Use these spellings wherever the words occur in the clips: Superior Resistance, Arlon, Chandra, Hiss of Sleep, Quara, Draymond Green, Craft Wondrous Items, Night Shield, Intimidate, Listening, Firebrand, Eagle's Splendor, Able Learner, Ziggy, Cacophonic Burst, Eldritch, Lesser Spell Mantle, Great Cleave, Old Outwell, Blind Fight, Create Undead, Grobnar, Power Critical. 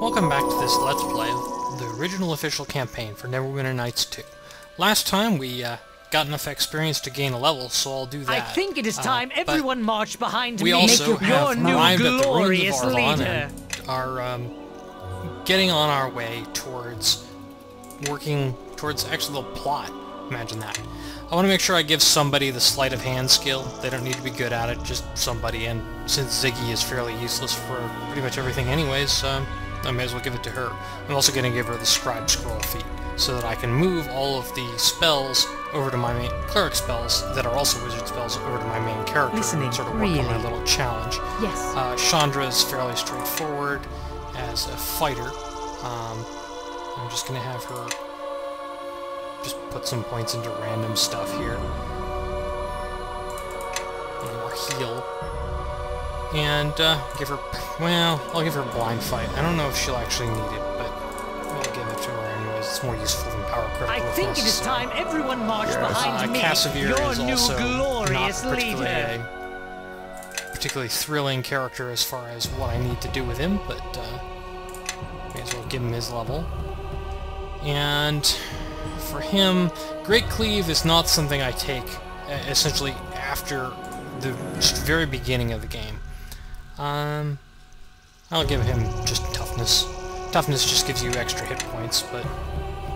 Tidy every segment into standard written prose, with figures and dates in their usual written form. Welcome back to this Let's Play, the original official campaign for Neverwinter Nights 2. Last time we got enough experience to gain a level, so I'll do that. I think it is time everyone marched behind me. We also have arrived at the ruins of Arlon and are getting on our way towards working towards actual plot. Imagine that. I want to make sure I give somebody the sleight of hand skill. They don't need to be good at it, just somebody. And since Ziggy is fairly useless for pretty much everything anyways, I may as well give it to her. I'm also going to give her the scribe scroll feat, so that I can move all of the spells over to my main cleric spells that are also wizard spells over to my main character. Listening, sort of work really on my little challenge. Yes. Chandra is fairly straightforward as a fighter. I'm just going to have her just put some points into random stuff here. And we'll heal. And give her, well, I'll give her Blind Fight. I don't know if she'll actually need it, but we'll give it to her anyways. It's more useful than Power Critical. I think it is time everyone marched behind me. Cassavir is also not particularly a particularly thrilling character as far as what I need to do with him, but may as well give him his level. And for him, Great Cleave is not something I take essentially after the very beginning of the game. I'll give him just Toughness. Toughness just gives you extra hit points, but,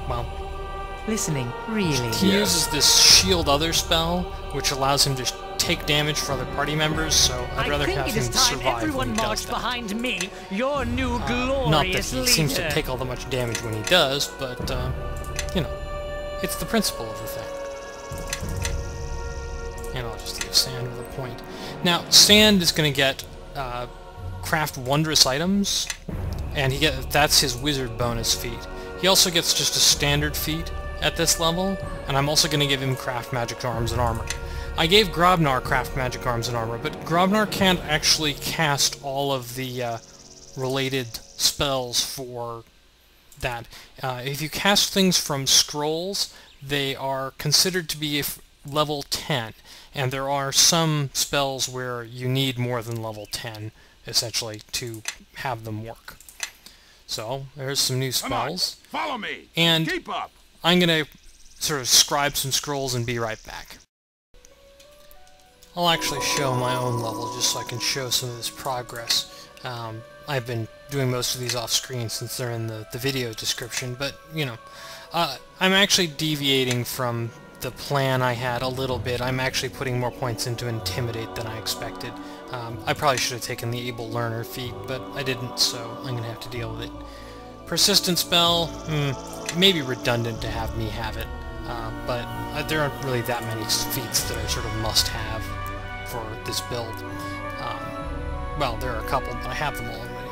well... Listening, really. He uses this Shield Other spell, which allows him to take damage for other party members, so I'd rather have him survive when he does that. Behind me, your new not that he seems to take all that much damage when he does, but, you know, it's the principle of the thing. And I'll just leave Sand with a point. Now, Sand is going to get Craft Wondrous Items, and he that's his wizard bonus feat. He also gets just a standard feat at this level, and I'm also going to give him Craft Magic Arms and Armor. I gave Grobnar Craft Magic Arms and Armor, but Grobnar can't actually cast all of the related spells for that. If you cast things from scrolls, they are considered to be level 10, and there are some spells where you need more than level 10, essentially, to have them work. So, there's some new spells. Come on, follow me! And keep up. I'm going to sort of scribe some scrolls and be right back. I'll actually show my own level just so I can show some of this progress. I've been doing most of these off-screen since they're in the video description, but, you know, I'm actually deviating from the plan I had a little bit. I'm actually putting more points into Intimidate than I expected. I probably should have taken the Able Learner feat, but I didn't, so I'm going to have to deal with it. Persistent Spell, maybe redundant to have me have it, but there aren't really that many feats that I sort of must have for this build. Well, there are a couple, but I have them all already.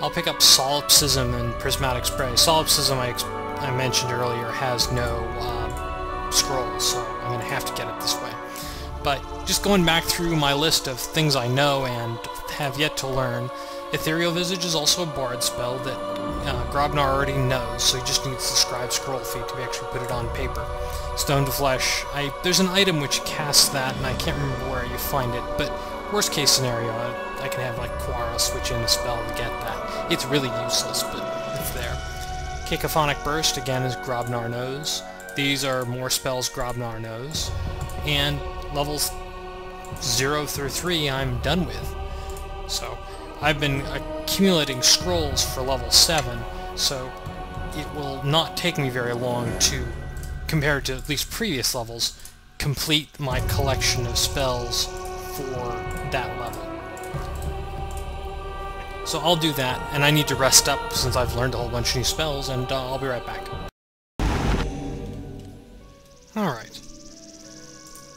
I'll pick up Solipsism and Prismatic Spray. Solipsism, I mentioned earlier, has no scrolls, so I'm going to have to get it this way. But just going back through my list of things I know and have yet to learn, Ethereal Visage is also a bard spell that Grobnar already knows, so he just needs the scribe scroll feat to actually put it on paper. Stone to Flesh, there's an item which casts that, and I can't remember where you find it, but worst case scenario, I can have like Quara switch in a spell to get that. It's really useless, but it's there. Cacophonic Burst, again, is Grobnar knows. These are more spells Grobnar knows, and levels 0 through 3 I'm done with. So, I've been accumulating scrolls for level 7, so it will not take me very long to, compared to at least previous levels, complete my collection of spells for that level. So I'll do that, and I need to rest up since I've learned a whole bunch of new spells, and I'll be right back. Alright.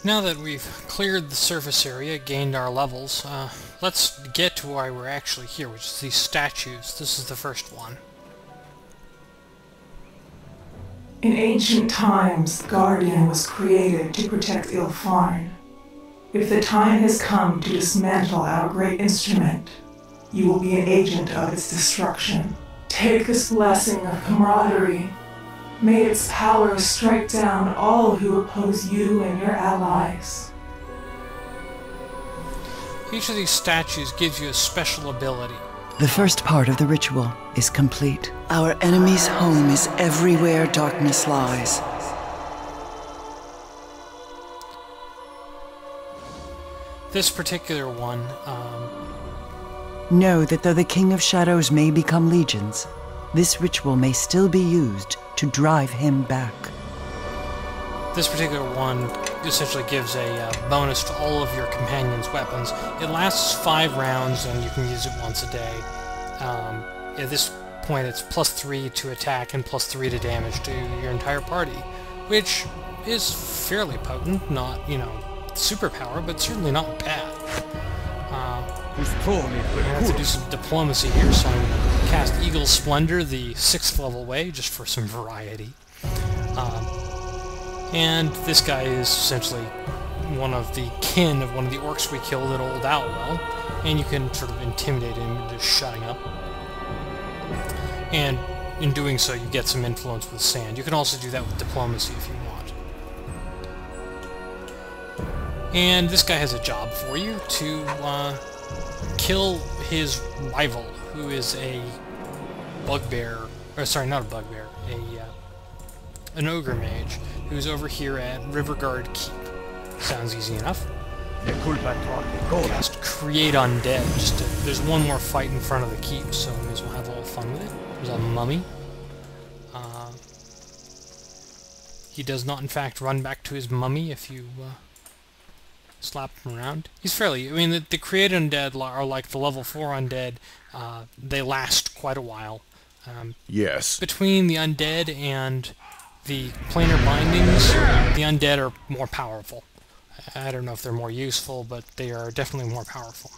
Now that we've cleared the surface area, gained our levels, let's get to why we're actually here, which is these statues. This is the first one. In ancient times, the Guardian was created to protect Ilfarn. If the time has come to dismantle our great instrument, you will be an agent of its destruction. Take this blessing of camaraderie. May its power strike down all who oppose you and your allies. Each of these statues gives you a special ability. The first part of the ritual is complete. Our enemy's home is everywhere darkness lies. This particular one, know that though the King of Shadows may become legions, this ritual may still be used to drive him back. This particular one essentially gives a bonus to all of your companions' weapons. It lasts 5 rounds, and you can use it once a day. At this point, it's +3 to attack and +3 to damage to your entire party, which is fairly potent. Not, you know, superpower, but certainly not bad. We have to do some diplomacy here, so I'm going to cast Eagle's Splendor the 6th level way, just for some variety. And this guy is essentially one of the kin of one of the orcs we killed at Old Outwell, and you can sort of intimidate him into shutting up. And in doing so, you get some influence with Sand. You can also do that with diplomacy if you want. And this guy has a job for you to kill his rival, who is a bugbear, or sorry, not a bugbear, an ogre mage, who's over here at Riverguard Keep. Sounds easy enough. Cast Create Undead. Just to, there's one more fight in front of the keep, so we may as well have a little fun with it. There's a mummy. He does not, in fact, run back to his mummy if you slap him around. He's fairly... I mean, the Create Undead are like the level 4 undead. They last quite a while. Yes. Between the undead and the planar bindings, the undead are more powerful. I don't know if they're more useful, but they are definitely more powerful.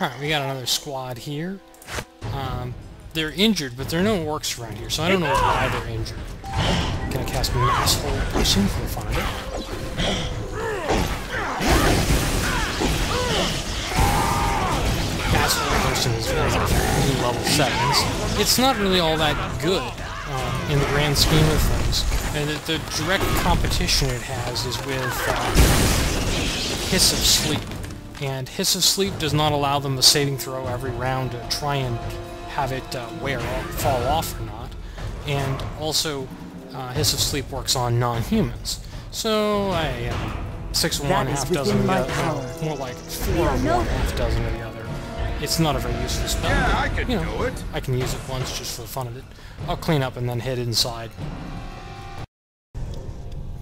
Alright, we got another squad here. They're injured, but there are no orcs around here, so I don't know why they're injured. I'm gonna cast an asshole person for the fun of it. Asshole person is one of level 7s. It's not really all that good. In the grand scheme of things. And the direct competition it has is with Hiss of Sleep. And Hiss of Sleep does not allow them a saving throw every round to try and have it wear off, fall off or not. And also, Hiss of Sleep works on non-humans. So, I 6 of one, half dozen of the other. No, more like 4 of one, half dozen of the other. It's not a very useful spell. Yeah, I can do it. I can use it once just for the fun of it. I'll clean up and then head inside.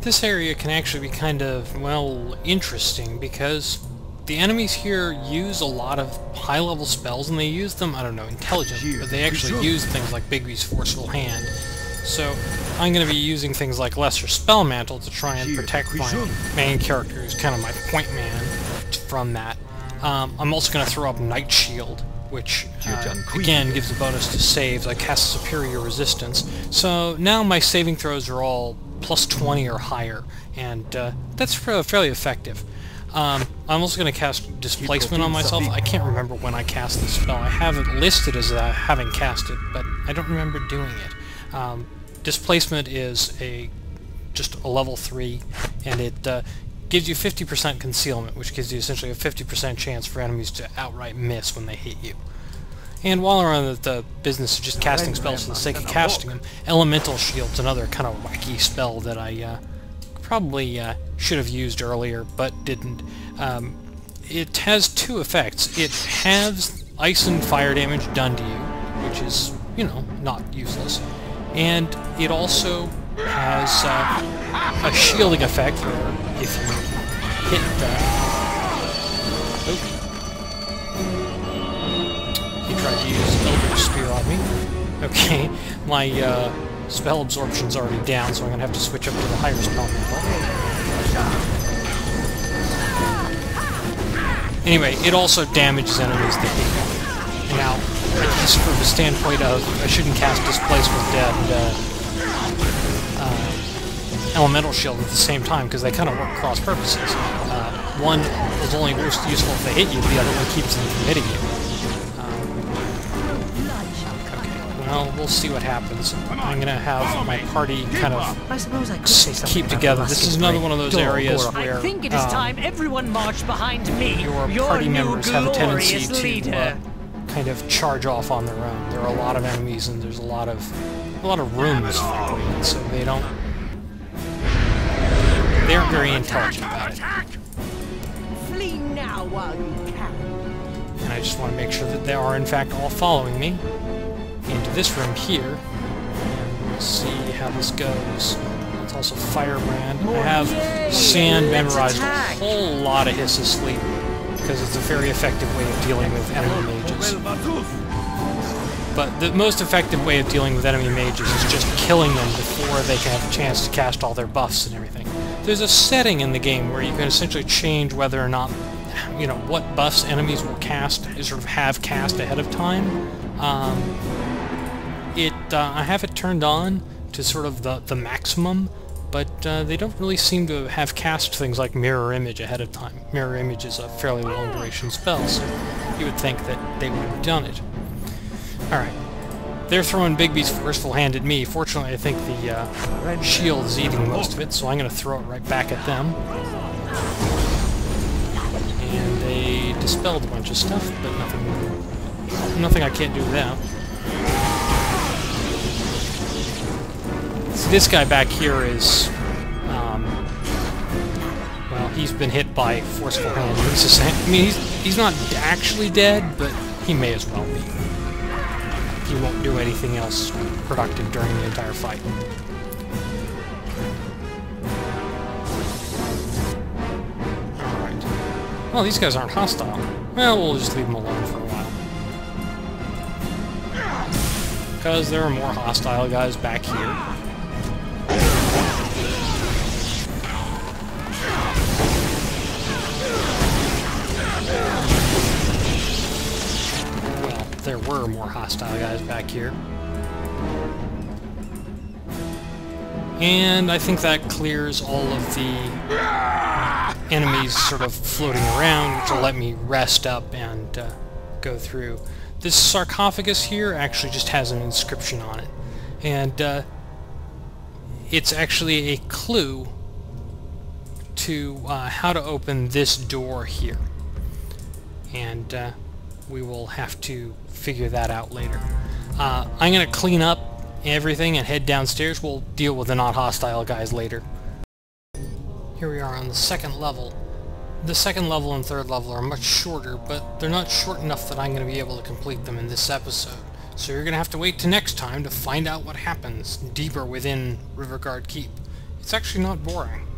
This area can actually be kind of, well, interesting because the enemies here use a lot of high-level spells, and they use them, I don't know, intelligently, but they actually use things like Bigby's forceful hand. So I'm going to be using things like Lesser Spell Mantle to try and protect my main character, who's kind of my point man, from that. I'm also going to throw up Night Shield, which, again, gives a bonus to saves. I cast Superior Resistance. So now my saving throws are all +20 or higher, and that's fairly effective. I'm also going to cast Displacement on myself. I can't remember when I cast this spell. I have it listed as I haven't cast it, but I don't remember doing it. Displacement is just a level 3, and it... gives you 50% concealment, which gives you essentially a 50% chance for enemies to outright miss when they hit you. And while we're on the business of just casting spells for the sake of casting them, Elemental Shield's another kind of wacky spell that I probably should have used earlier, but didn't. It has 2 effects. It halves ice and fire damage done to you, which is, you know, not useless. And it also has a shielding effect where if you hit he tried to use Eldritch Spear on me. Okay, my spell absorption's already down, so I'm going to have to switch up to the higher spell level. Anyway, it also damages enemies that hit you. Now, just from the standpoint of I shouldn't cast Displacement Dead and Elemental Shield at the same time, because they kind of work cross purposes. One is only useful if they hit you, the other one keeps them from hitting you. Okay, well, we'll see what happens. I'm going to have my party kind of keep together. This is another one of those areas where your party members have a tendency to kind of charge off on their own. There are a lot of enemies and there's a lot of rooms frequently, so they don't... They aren't very intelligent about it. Flee now while you can. And I just want to make sure that they are in fact all following me into this room here. And we'll see how this goes. It's also Firebrand. I have Sand memorized a whole lot of Hiss of Sleep, because it's a very effective way of dealing with enemy mages. But the most effective way of dealing with enemy mages is just killing them before they can have a chance to cast all their buffs and everything. There's a setting in the game where you can essentially change whether or not, you know, what buffs enemies will cast, sort of have cast ahead of time. I have it turned on to sort of the maximum, but they don't really seem to have cast things like Mirror Image ahead of time. Mirror Image is a fairly long duration spell, so you would think that they would have done it. Alright. They're throwing Bigby's forceful hand at me. Fortunately, I think the shield is eating most of it, so I'm going to throw it right back at them. And they dispelled a bunch of stuff, but nothing I can't do without. So this guy back here is, well, he's been hit by forceful hand. I mean, he's not actually dead, but he may as well be. He won't do anything else productive during the entire fight. Alright. Well, these guys aren't hostile. Well, we'll just leave them alone for a while. Because there are more hostile guys back here. There were more hostile guys back here. And I think that clears all of the enemies sort of floating around, which will let me rest up and go through. This sarcophagus here actually just has an inscription on it. And it's actually a clue to how to open this door here. And we will have to figure that out later. I'm going to clean up everything and head downstairs. We'll deal with the not hostile guys later. Here we are on the second level. The second level and third level are much shorter, but they're not short enough that I'm going to be able to complete them in this episode. So you're going to have to wait till next time to find out what happens deeper within Riverguard Keep. It's actually not boring.